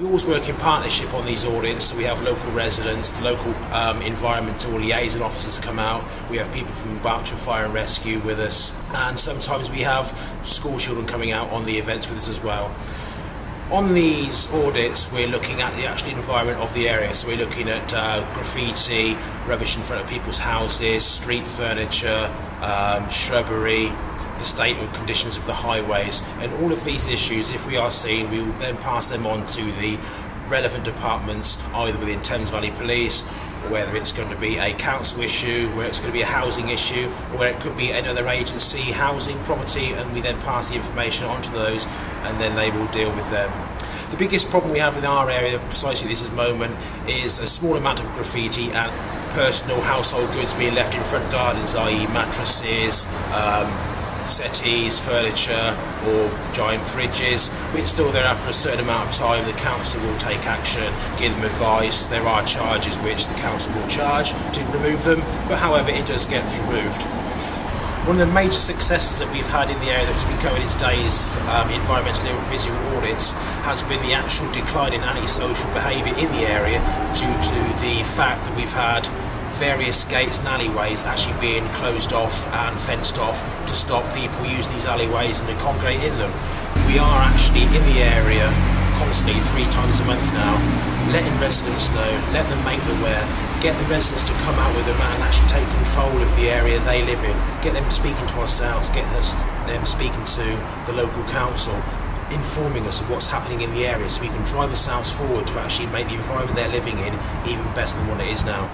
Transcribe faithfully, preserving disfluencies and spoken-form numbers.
We always work in partnership on these audits, so we have local residents, the local um, environmental liaison officers come out, we have people from Berkshire Fire and Rescue with us, and sometimes we have school children coming out on the events with us as well. On these audits we're looking at the actual environment of the area, so we're looking at uh, graffiti, rubbish in front of people's houses, street furniture, um, shrubbery, the state or conditions of the highways, and all of these issues, if we are seen, we will then pass them on to the relevant departments, either within Thames Valley Police, or whether it's going to be a council issue, where it's going to be a housing issue, or where it could be another agency, housing, property, and we then pass the information on to those and then they will deal with them. The biggest problem we have in our area, precisely this moment, is a small amount of graffiti and personal household goods being left in front gardens, i e mattresses, um, settees, furniture, or giant fridges, which still there after a certain amount of time the council will take action, give them advice. There are charges which the council will charge to remove them, but however it does get removed. One of the major successes that we've had in the area that's been covered in today's um, environmental and visual audits has been the actual decline in antisocial behaviour in the area due to the fact that we've had various gates and alleyways actually being closed off and fenced off to stop people using these alleyways and to congregate in them. We are actually in the area constantly, three times a month now, letting residents know, let them make them aware, get the residents to come out with them and actually take control of the area they live in, get them speaking to ourselves, get them speaking to the local council, informing us of what's happening in the area so we can drive ourselves forward to actually make the environment they're living in even better than what it is now.